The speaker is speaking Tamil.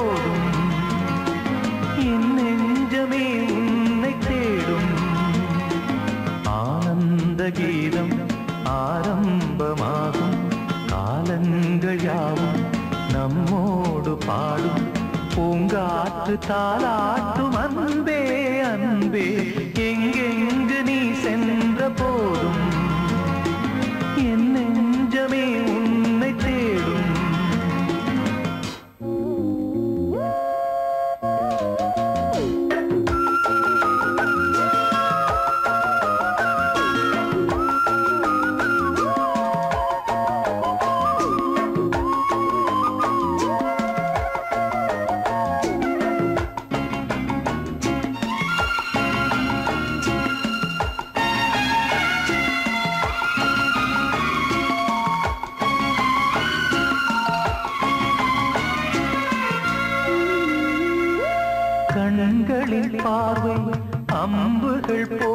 போதும் என் நெஞ்சமே உன்னை தேடும். ஆனந்த கீதம் ஆரம்பமாகும், காலங்கள் யாவும் நம்மோடு பாடும். பூங்காற்று தாளாட்டும் அன்பே அன்பே, எங்கெங்கு நீ சென்ற போதும் என் நெஞ்சமே உன்னை தேடும். கண்களில் பார்வை அம்புகள்